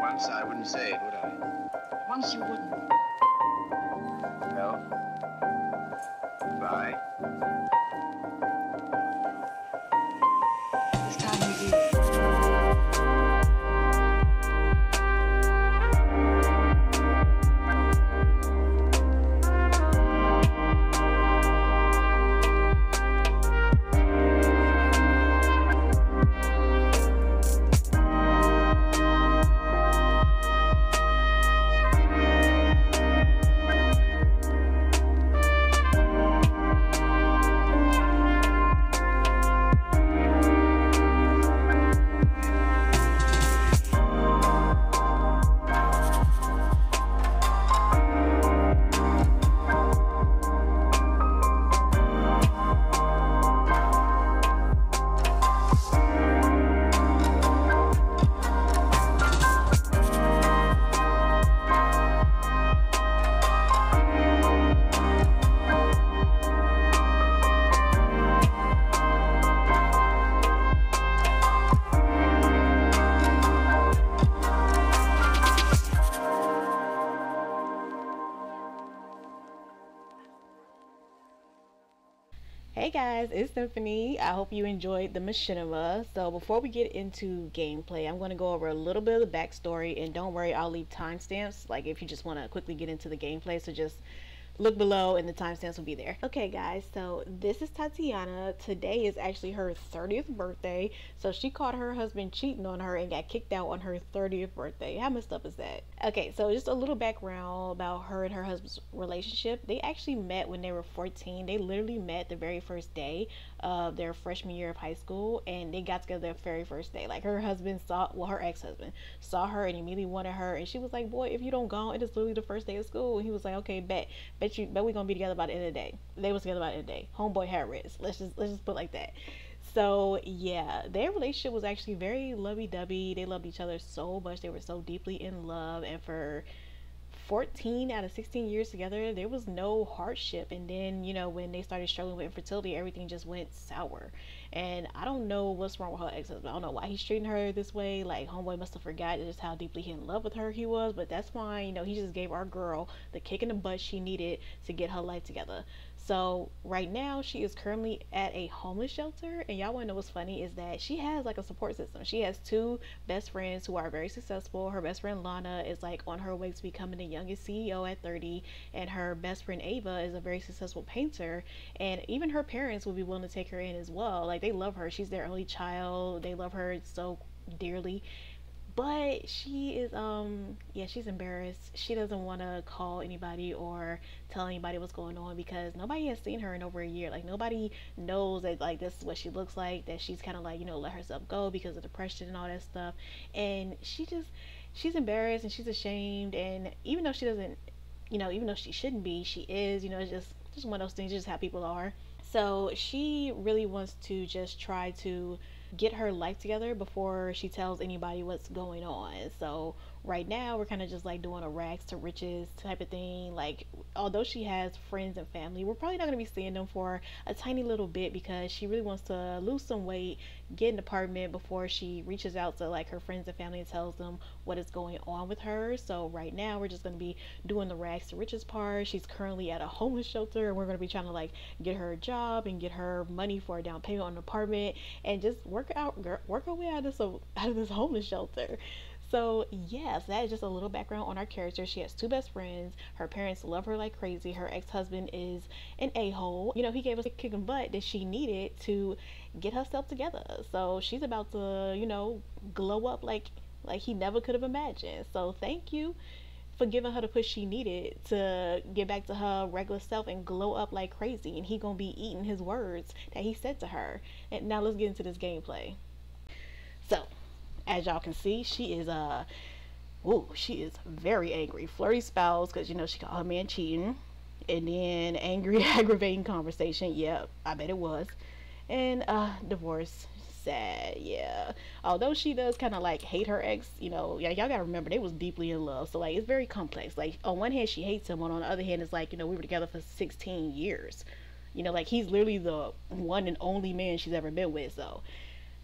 Once I wouldn't say it, would I? Once you wouldn't. Well, bye. It's time you leave. Hey guys, it's Symphony. I hope you enjoyed the machinima. So before we get into gameplay, I'm going to go over a little bit of the backstory, and don't worry, I'll leave timestamps, like if you just want to quickly get into the gameplay, so just look below and the timestamps will be there. Okay guys, so this is Tatiana. Today is actually her 30th birthday, so she caught her husband cheating on her and got kicked out on her 30th birthday. How messed up is that? Okay, so just a little background about her and her husband's relationship. They actually met when they were 14. They literally met the very first day of their freshman year of high school, and they got together the very first day. Like, her husband saw, well, her ex-husband saw her and immediately wanted her, and she was like, boy, if you don't go, it is literally the first day of school. And he was like, okay, bet we're gonna be together by the end of the day. They was together by the end of the day. Homeboy had wrist. Let's just put it like that. So yeah, their relationship was actually very lovey-dovey. They loved each other so much. They were so deeply in love, and for 14 out of 16 years together, there was no hardship. And then, you know, when they started struggling with infertility, everything just went sour. And I don't know what's wrong with her ex-husband. I don't know why he's treating her this way. Like, homeboy must have forgotten just how deeply in love with her he was. But that's why, you know, he just gave our girl the kick in the butt she needed to get her life together. So right now she is currently at a homeless shelter, and y'all wanna know what's funny is that she has like a support system. She has two best friends who are very successful. Her best friend Lana is like on her way to becoming the youngest CEO at 30, and her best friend Ava is a very successful painter, and even her parents would be willing to take her in as well. Like, they love her. She's their only child. They love her so dearly. But she is, yeah, she's embarrassed. She doesn't want to call anybody or tell anybody what's going on, because nobody has seen her in over a year. Like, nobody knows that, like, this is what she looks like, that she's kind of like, you know, let herself go because of depression and all that stuff. And she's embarrassed and she's ashamed. And even though she doesn't, you know, even though she shouldn't be, she is, you know, it's just one of those things, just how people are. So she really wants to just try to get her life together before she tells anybody what's going on. So right now we're kind of just like doing a rags to riches type of thing. Like, although she has friends and family, we're probably not going to be seeing them for a tiny little bit, because she really wants to lose some weight, get an apartment before she reaches out to like her friends and family and tells them what is going on with her. So right now we're just going to be doing the rags to riches part. She's currently at a homeless shelter, and we're going to be trying to like get her a job and get her money for a down payment on an apartment and just work our way out of this homeless shelter. So yes, that is just a little background on our character. She has two best friends. Her parents love her like crazy. Her ex-husband is an a-hole. You know, he gave us a kick in the butt that she needed to get herself together. So she's about to, you know, glow up like he never could have imagined. So thank you for giving her the push she needed to get back to her regular self and glow up like crazy. And he gonna be eating his words that he said to her. And now let's get into this gameplay. So as y'all can see, she is very angry, flirty spouse, because, you know, she called her man cheating, and then angry, aggravating conversation. Yep, I bet it was. And divorce. Sad, yeah. Although she does kind of like hate her ex, you know, y'all gotta remember they was deeply in love. So like, it's very complex. Like, on one hand she hates him, on the other hand it's like, you know, we were together for 16 years. You know, like, he's literally the one and only man she's ever been with. So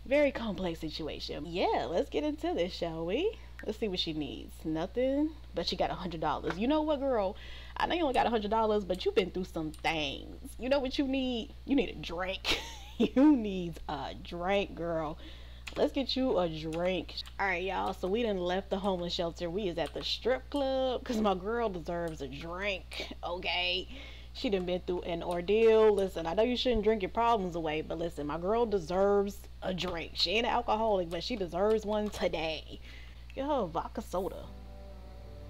Very complex situation. Yeah, let's get into this, shall we? Let's see what she needs. Nothing, but she got $100. You know what, girl? I know you only got $100, but you've been through some things. You know what you need? You need a drink. You need a drink, girl. Let's get you a drink. All right, y'all, so we done left the homeless shelter. We is at the strip club because my girl deserves a drink, okay? She done been through an ordeal. Listen, I know you shouldn't drink your problems away, but listen, my girl deserves a drink. She ain't an alcoholic, but she deserves one today. Get her a vodka soda.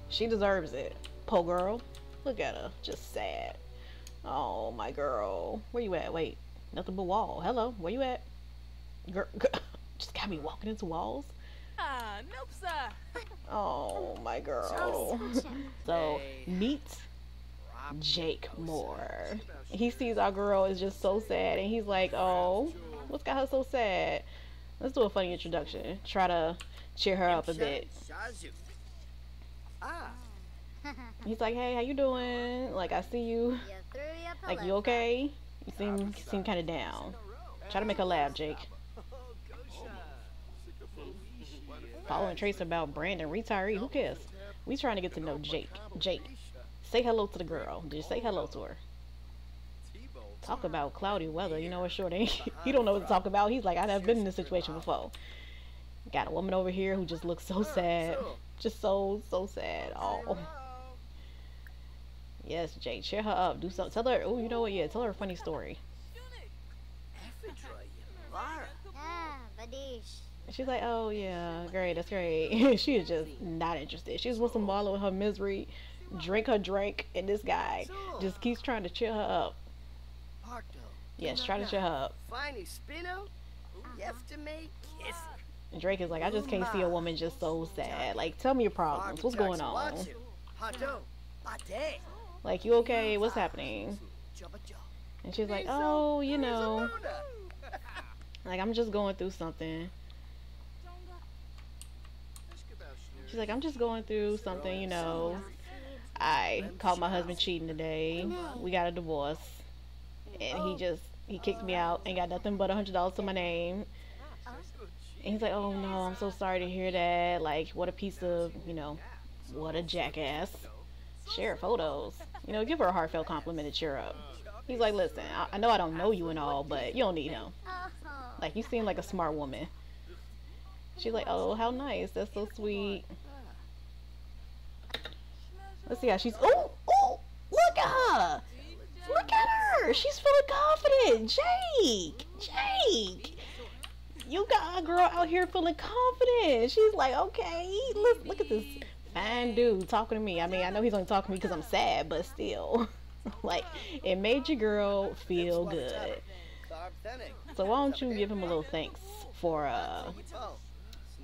She deserves it. Poor girl. Look at her. Just sad. Oh, my girl. Where you at? Wait. Nothing but wall. Hello. Where you at? Girl, just got me walking into walls. Ah, nope, sir. Oh, my girl. So, meet Jake Moore. He sees our girl is just so sad, and he's like, oh, what's got her so sad? Let's do a funny introduction. Try to cheer her up a bit. He's like, hey, how you doing? Like, I see you. Like, you okay? You seem kind of down. Try to make her laugh, Jake. Following trace about Brandon, retiree. Who cares? We trying to get to know Jake. Jake, say hello to the girl. Just say hello to her. Talk about cloudy weather. You know what, shorty? He don't know what to talk about. He's like, I have been in this situation before. Got a woman over here who just looks so sad. Just so sad. Oh. Yes, Jake, cheer her up. Do something. Tell her. Oh, you know what? Yeah, tell her a funny story. She's like, oh yeah, great, that's great. She is just not interested. She's with some wallow in her misery. Drink her drink, and this guy just keeps trying to cheer her up. Yes, try to cheer her up. Drake is like, I just can't see a woman just so sad. Like, tell me your problems. What's going on? Like, you okay? What's happening? And she's like, oh, you know, like, I'm just going through something. She's like, I'm just going through something, you know. I caught my husband cheating today. We got a divorce. And he kicked me out and got nothing but $100 to my name. And he's like, oh no, I'm so sorry to hear that. Like, what a piece of, you know, what a jackass. Share photos. You know, give her a heartfelt compliment to cheer up. He's like, listen, I know I don't know you and all, but you don't need him. Like, you seem like a smart woman. She's like, oh, how nice. That's so sweet. Let's see how she's... Oh, oh, look at her. Look at her. She's feeling confident. Jake. Jake. You got a girl out here feeling confident. She's like, okay, look at this fine dude talking to me. I mean, I know he's only talking to me because I'm sad, but still. Like, it made your girl feel good. So why don't you give him a little thanks for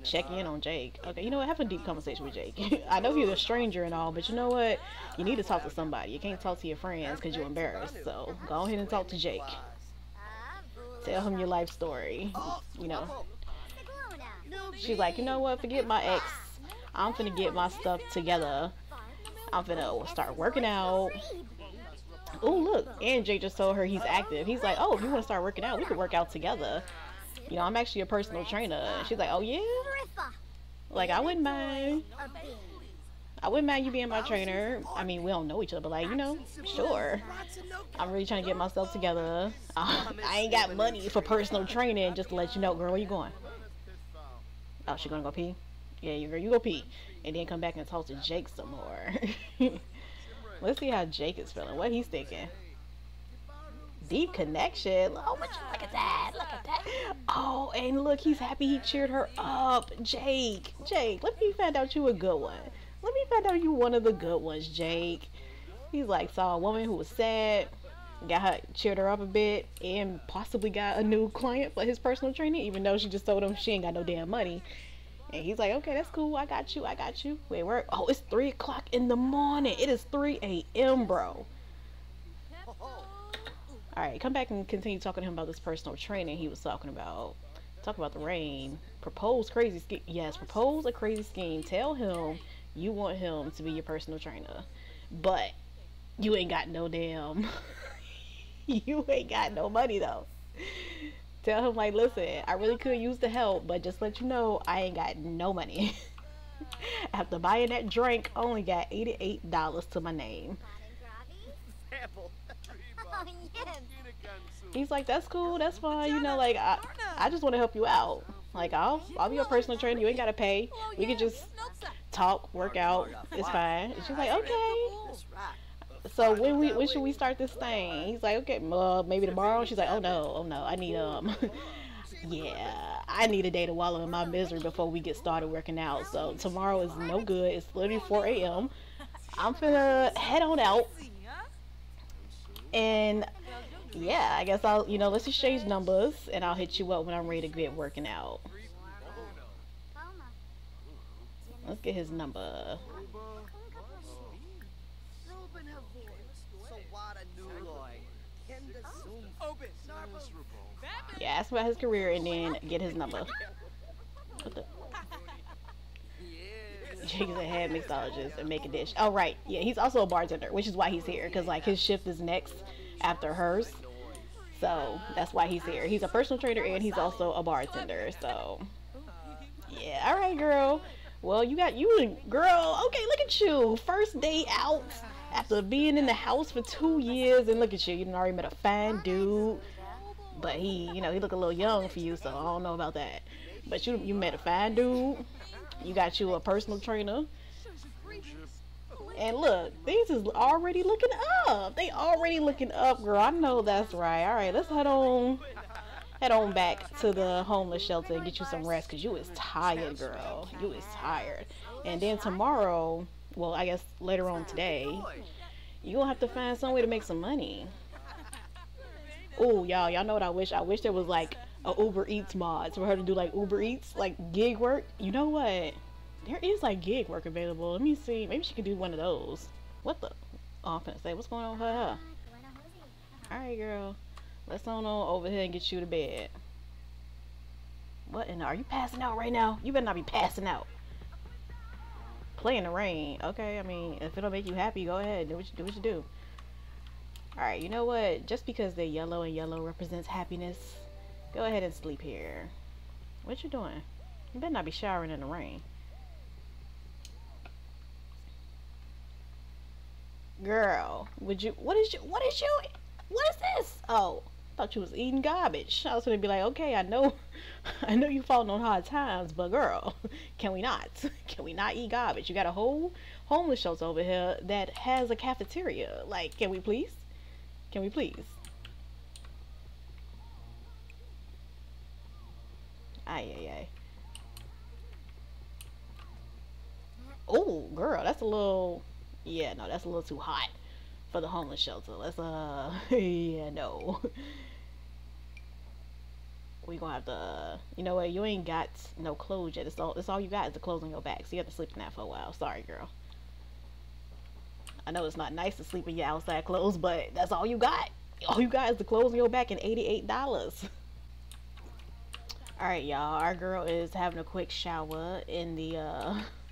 checking in on Jake. Okay, you know what? Have a deep conversation with Jake. I know you're a stranger and all, but you know what? You need to talk to somebody. You can't talk to your friends because you're embarrassed. So go ahead and talk to Jake. Tell him your life story. You know. She's like, you know what? Forget my ex. I'm finna get my stuff together. I'm finna start working out. Oh, look. And Jake just told her he's active. He's like, oh, if you want to start working out, we could work out together. You know, I'm actually a personal trainer. She's like, oh, yeah? Like, I wouldn't mind. I wouldn't mind you being my trainer. I mean, we don't know each other, but, like, you know, sure. I'm really trying to get myself together. I ain't got money for personal training. Just to let you know, girl, where you going? Oh, she gonna go pee? Yeah, you go pee. And then come back and talk to Jake some more. Let's see how Jake is feeling. What he's thinking. Deep connection. Oh, would you look at that? Look at that. Oh, and look, he's happy he cheered her up. Jake. Jake, let me find out you a good one. Let me find out you one of the good ones, Jake. He's like, saw a woman who was sad. Got her, cheered her up a bit, and possibly got a new client for his personal training, even though she just told him she ain't got no damn money. And he's like, okay, that's cool. I got you. I got you. Wait, where? Oh, it's 3 o'clock in the morning. It is 3 a.m., bro. All right, come back and continue talking to him about this personal training he was talking about. Talk about the rain. Propose crazy scheme. Yes, propose a crazy scheme. Tell him you want him to be your personal trainer. But you ain't got no damn... you ain't got no money, though. Tell him, like, listen, I really could use the help, but just let you know, I ain't got no money. After buying that drink, I only got $88 to my name. He's like, that's cool, that's fine, you know, like, I just want to help you out. Like, I'll be your personal trainer, you ain't gotta pay. We can just talk, work out, it's fine. And she's like, okay. So when should we start this thing? He's like, okay, maybe tomorrow. She's like, oh no, I need yeah, I need a day to wallow in my misery before we get started working out. So tomorrow is no good. It's literally 4 a.m. I'm finna head on out, and yeah, I guess I'll, you know, let's exchange numbers, and I'll hit you up when I'm ready to get working out. Let's get his number. Yeah, ask about his career and then get his number. What the? Jake's a head mixologist and make a dish. Oh, right. Yeah, he's also a bartender, which is why he's here. Because, like, his shift is next after hers. So, that's why he's here. He's a personal trainer and he's also a bartender. So, yeah. All right, girl. Well, girl, okay, look at you. First day out after being in the house for 2 years. And look at you. You done already met a fine dude. But he, you know, he look a little young for you, so I don't know about that. But you met a fine dude. You got you a personal trainer. And look, these is already looking up. They already looking up, girl. I know that's right. All right, let's head on back to the homeless shelter and get you some rest, because you is tired, girl. You is tired. And then tomorrow, well, I guess later on today, you're going to have to find some way to make some money. Oh, y'all know what I wish? I wish there was, like, a Uber Eats mod for her to do, like, Uber Eats, like, gig work. You know what? There is, like, gig work available. Let me see. Maybe she could do one of those. What the? Oh, I'm finna say, what's going on with her? Alright, girl. Let's on over here and get you to bed. What in the? Are you passing out right now? You better not be passing out. Play in the rain. Okay, I mean, if it'll make you happy, go ahead. Do what you do. Alright, you know what? Just because they're yellow and yellow represents happiness, go ahead and sleep here. What you doing? You better not be showering in the rain. Girl, what is this? Oh, I thought you was eating garbage. I was gonna be like, okay, I know you falling on hard times, but girl, can we not eat garbage? You got a whole homeless shelter over here that has a cafeteria. Like, can we please? Can we please? Ay. Oh, girl, that's a little... Yeah, no, that's a little too hot for the homeless shelter. Let's, yeah, no. We gonna have to... You know what? You ain't got no clothes yet. It's all you got is the clothes on your back. So you have to sleep in that for a while. Sorry, girl. I know it's not nice to sleep in your outside clothes, but that's all you got. All you got is the clothes on your back and $88. Alright, y'all. Our girl is having a quick shower in the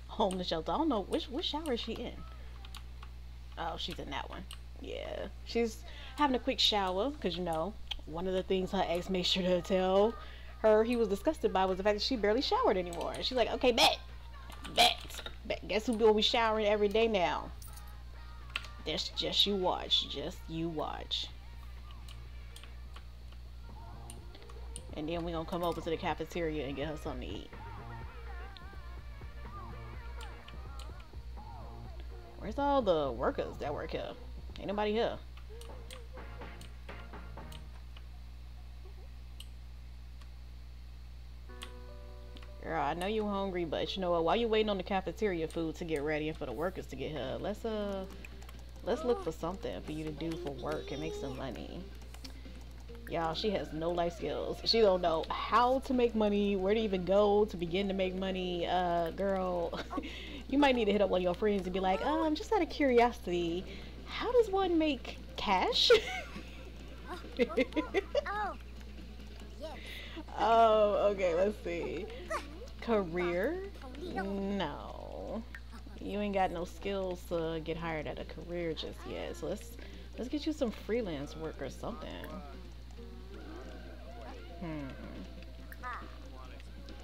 homeless shelter. I don't know which shower is she in. Oh, she's in that one. Yeah. She's having a quick shower because, you know, one of the things her ex made sure to tell her he was disgusted by was the fact that she barely showered anymore. And she's like, okay, bet. Guess who will be showering every day now? That's just you watch. Just you watch. And then we're going to come over to the cafeteria and get her something to eat. Where's all the workers that work here? Ain't nobody here. Girl, I know you hungry, but you know what? While you waiting on the cafeteria food to get ready and for the workers to get here, Let's look for something for you to do for work and make some money. Y'all, she has no life skills. She don't know how to make money, where to even go to begin to make money. Girl, you might need to hit up one of your friends and be like, I'm just out of curiosity, how does one make cash? Oh, okay, let's see. Career? No. You ain't got no skills to get hired at a career just yet, so let's get you some freelance work or something.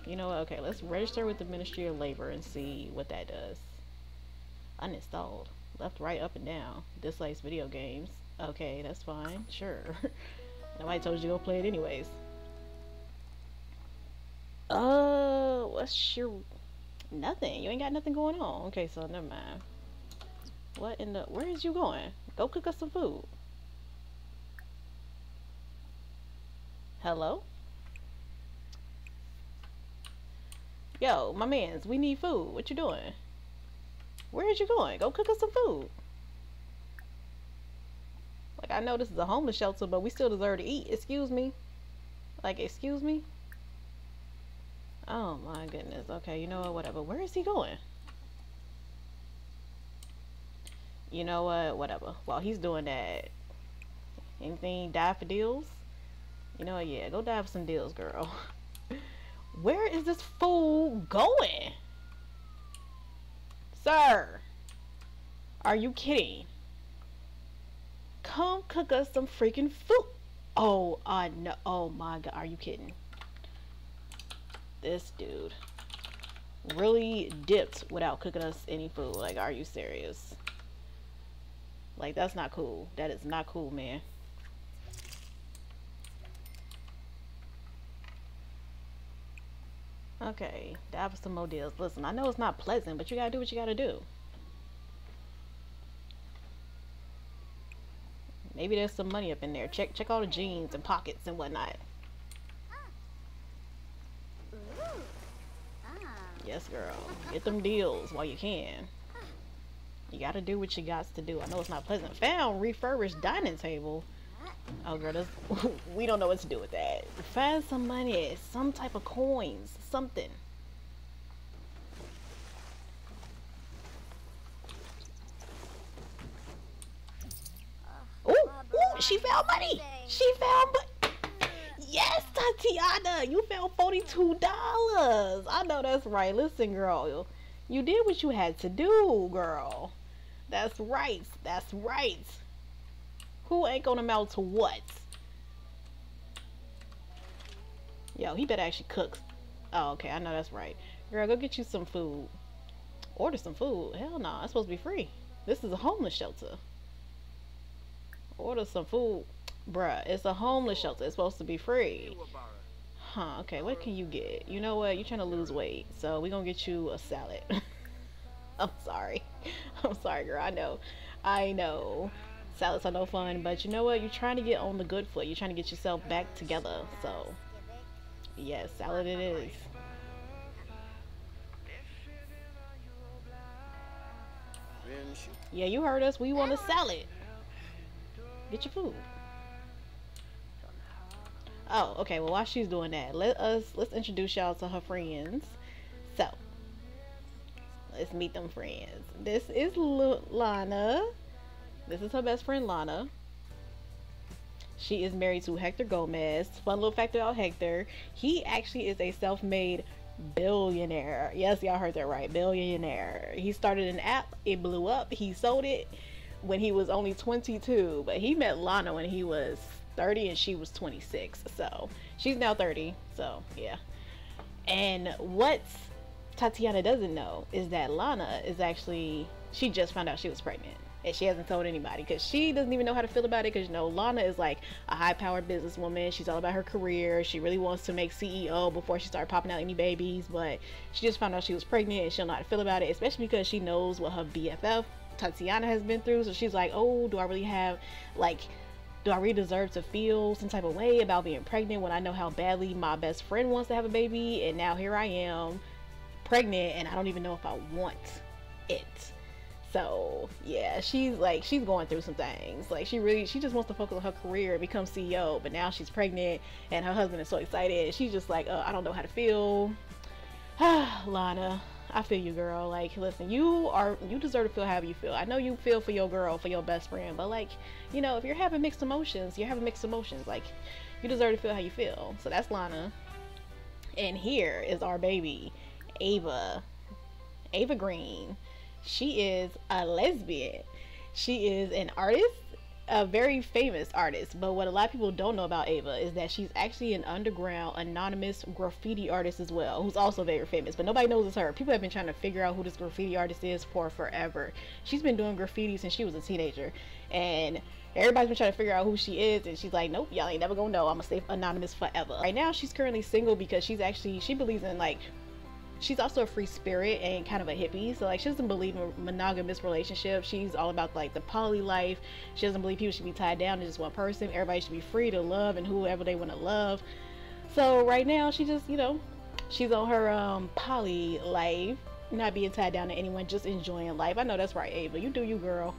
You know what? Okay, let's register with the Ministry of Labor and see what that does. Uninstalled. Left, right, up, and down. Dislikes video games. Okay, that's fine. Sure. Nobody told you to go play it anyways. What's your... Nothing. You ain't got nothing going on. Okay, so never mind. What in the... Where is you going? Go cook us some food. Hello? Yo, my mans, we need food. What you doing? Where is you going? Go cook us some food. Like, I know this is a homeless shelter, but we still deserve to eat. Excuse me? Like, excuse me? Oh my goodness. Okay, you know what? Whatever. Where is he going? You know what? Whatever. While he's doing that, anything die for deals? You know what? Yeah, go die for some deals, girl. Where is this fool going? Sir, are you kidding? Come cook us some freaking food. Oh, I know. Oh my God, are you kidding? This dude really dipped without cooking us any food. Like, are you serious? Like, that's not cool. That is not cool, man. Okay, dive for some more deals. Listen, I know it's not pleasant, but you gotta do what you gotta do. Maybe there's some money up in there. Check all the jeans and pockets and whatnot. Yes, girl. Get them deals while you can. You gotta do what you got to do. I know it's not pleasant. Found refurbished dining table. Oh girl, that's, we don't know what to do with that. Find some money, some type of coins, something. Ooh, she found money. She found money. Yes, Tatiana, you found $42. I know that's right. Listen, girl, you did what you had to do, girl. That's right. That's right. Who ain't gonna amount to what? Yo, he better actually cook. Oh, okay, I know that's right. Girl, go get you some food. Order some food. Hell nah, it's supposed to be free. This is a homeless shelter. Order some food. Bruh, it's a homeless shelter. It's supposed to be free. Huh, okay, what can you get? You know what? You're trying to lose weight, so we're gonna get you a salad. I'm sorry. I'm sorry, girl. I know. I know. Salads are no fun, but you know what? You're trying to get on the good foot. You're trying to get yourself back together. So, yes, salad it is. Yeah, you heard us. We want a salad. Get your food. Oh, okay. Well, while she's doing that, let's introduce y'all to her friends. So, let's meet them friends. This is Lana. This is her best friend, Lana. She is married to Hector Gomez. Fun little fact about Hector. He actually is a self-made billionaire. Yes, y'all heard that right. Billionaire. He started an app. It blew up. He sold it when he was only 22. But he met Lana when he was 30 and she was 26. So she's now 30. So, yeah. And what Tatiana doesn't know is that Lana is actually... She just found out she was pregnant. And she hasn't told anybody because she doesn't even know how to feel about it. Because, you know, Lana is like a high-powered businesswoman. She's all about her career. She really wants to make CEO before she started popping out any babies. But she just found out she was pregnant and she'll not feel about it, especially because she knows what her BFF Tatiana has been through. So she's like, oh, do I really have, like, do I really deserve to feel some type of way about being pregnant when I know how badly my best friend wants to have a baby? And now here I am pregnant and I don't even know if I want it. So yeah, she's going through some things. Like she just wants to focus on her career and become CEO, but now she's pregnant and her husband is so excited. She's just like, I don't know how to feel. Lana, I feel you, girl. Like, listen, you deserve to feel how you feel. I know you feel for your girl, for your best friend, but like, you know, if you're having mixed emotions, you're having mixed emotions. Like, you deserve to feel how you feel. So that's Lana. And here is our baby, Ava. Ava Green. She is a lesbian. She is an artist a very famous artist, but what a lot of people don't know about Ava is that she's actually an underground anonymous graffiti artist as well, who's also very famous, but nobody knows it's her. People have been trying to figure out who this graffiti artist is for forever. She's been doing graffiti since she was a teenager, and everybody's been trying to figure out who she is, and she's like, nope, y'all ain't never gonna know. I'm gonna stay anonymous forever. Right now she's currently single because she believes in, like, she's also a free spirit and kind of a hippie, so like she doesn't believe in monogamous relationships. She's all about like the poly life. She doesn't believe people should be tied down to just one person. Everybody should be free to love and whoever they want to love. So right now she just, you know, she's on her poly life, not being tied down to anyone, just enjoying life. I know that's right, Ava, you do you, girl.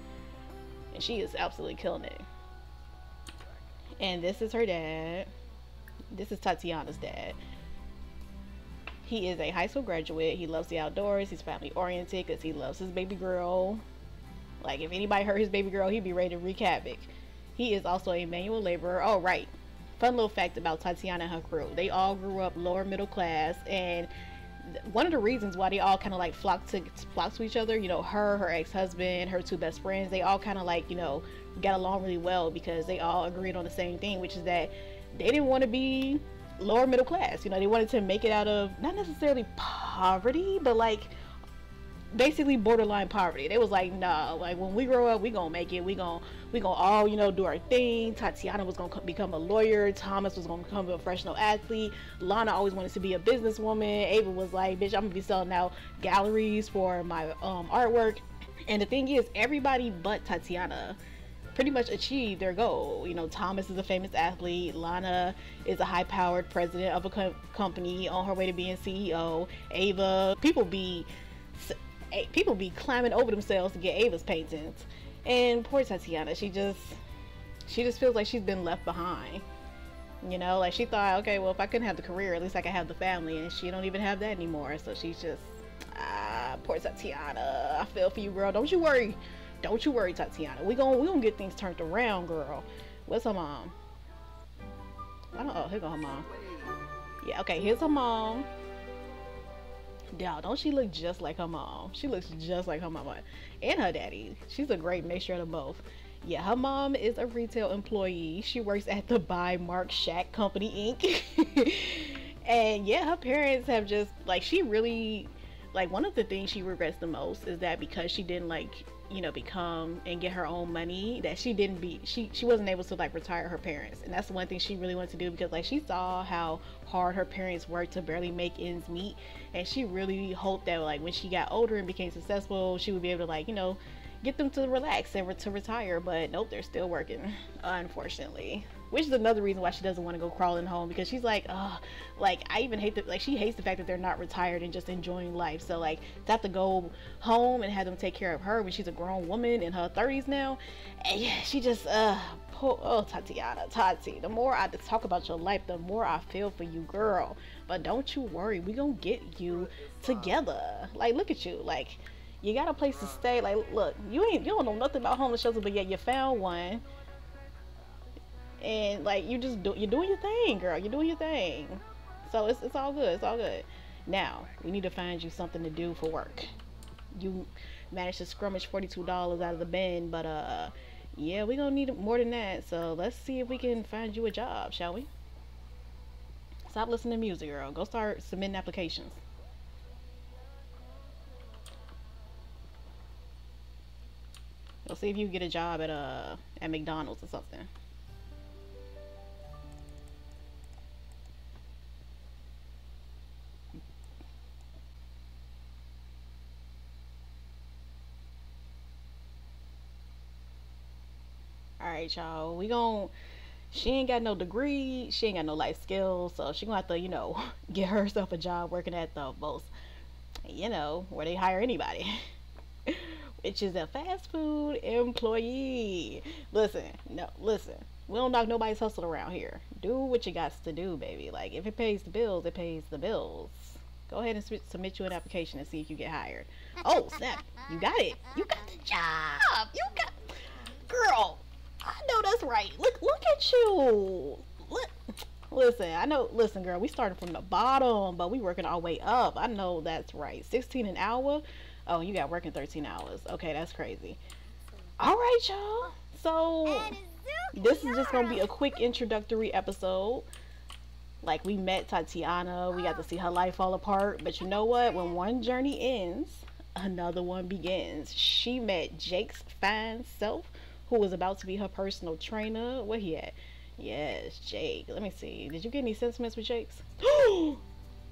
And she is absolutely killing it. And this is her dad. This is Tatiana's dad. He is a high school graduate. He loves the outdoors. He's family oriented because he loves his baby girl. Like, if anybody hurt his baby girl, he'd be ready to wreak havoc. He is also a manual laborer. Oh, right. Fun little fact about Tatiana and her crew. They all grew up lower middle class, and one of the reasons why they all kind of like flock to each other, you know, her ex-husband, her two best friends, they all kind of like, you know, got along really well because they all agreed on the same thing, which is that they didn't want to be lower middle class. You know, they wanted to make it out of not necessarily poverty, but like basically borderline poverty. They was like, nah, like when we grow up, we gonna make it, we gonna all, you know, do our thing. Tatiana was gonna become a lawyer, Thomas was gonna become a professional athlete, Lana always wanted to be a businesswoman, Ava was like, bitch, I'm gonna be selling out galleries for my artwork. And the thing is, everybody but Tatiana pretty much achieved their goal. You know, Thomas is a famous athlete, Lana is a high-powered president of a company on her way to being CEO. Ava, people be climbing over themselves to get Ava's patents, and poor Tatiana, she just feels like she's been left behind. You know, like she thought, okay, well, if I couldn't have the career, at least I could have the family, and she don't even have that anymore. So she's just, poor Tatiana, I feel for you, girl. Don't you worry. Don't you worry, Tatiana. We gonna get things turned around, girl. Where's her mom? I don't know. Here go her mom. Yeah, okay, here's her mom. Y'all, don't she look just like her mom? She looks just like her mama and her daddy. She's a great mixture of them both. Yeah, her mom is a retail employee. She works at the Buy Mark Shack Company, Inc. And yeah, her parents have just, like, she really, like, one of the things she regrets the most is that because she didn't, like, you know, become and get her own money, that she wasn't able to like retire her parents. And that's one thing she really wanted to do, because like she saw how hard her parents worked to barely make ends meet, and she really hoped that like when she got older and became successful, she would be able to, like, you know, get them to relax and to retire. But nope, they're still working, unfortunately, which is another reason why she doesn't want to go crawling home, because she's like, oh, like I even hate that, like she hates the fact that they're not retired and just enjoying life. So like to have to go home and have them take care of her when she's a grown woman in her 30s now, and yeah, she just poor, oh, Tatiana, the more I talk about your life, the more I feel for you, girl. But don't you worry, we gonna get you together. Like, look at you, like you got a place to stay. Like, look, you don't know nothing about homeless shelters, but yet you found one. And like, you're doing your thing, girl. You're doing your thing. So it's all good. It's all good. Now we need to find you something to do for work. You managed to scrummage $42 out of the bin, but yeah, we gonna need more than that. So let's see if we can find you a job, shall we? Stop listening to music, girl. Go start submitting applications. We'll see if you can get a job at McDonald's or something. All right, y'all. She ain't got no degree. She ain't got no life skills, so she gonna have to, you know, get herself a job working at the most, you know, where they hire anybody. Which is a fast food employee. Listen, we don't knock nobody's hustle around here. Do what you got to do, baby. Like, if it pays the bills, it pays the bills. Go ahead and submit you an application and see if you get hired. Oh snap, you got it. You got the job. You got, girl, I know that's right. Look at you. Listen, I know, listen, girl, we started from the bottom, but we working our way up. I know that's right. 16 an hour. Oh, you got working 13 hours. Okay, that's crazy. All right, y'all. So this is just gonna be a quick introductory episode. Like, we met Tatiana, we got to see her life fall apart, but you know what? When one journey ends, another one begins. She met Jake's fine self, who was about to be her personal trainer. Where he at? Yes, Jake. Let me see. Did you get any sentiments with Jake's?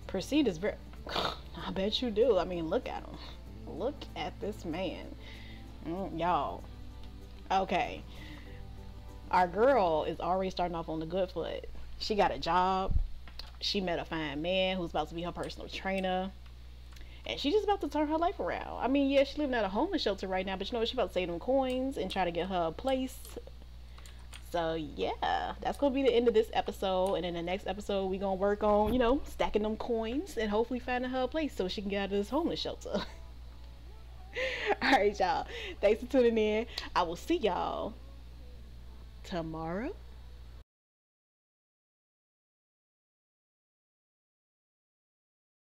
Proceed is very... I bet you do. I mean, look at him. Look at this man. Y'all. Okay. Our girl is already starting off on the good foot. She got a job. She met a fine man who's about to be her personal trainer. And she's just about to turn her life around. I mean, yeah, she's living at a homeless shelter right now, but you know what? She's about to save them coins and try to get her a place. So, yeah, that's going to be the end of this episode. And in the next episode, we're going to work on, you know, stacking them coins and hopefully finding her a place so she can get out of this homeless shelter. All right, y'all. Thanks for tuning in. I will see y'all tomorrow.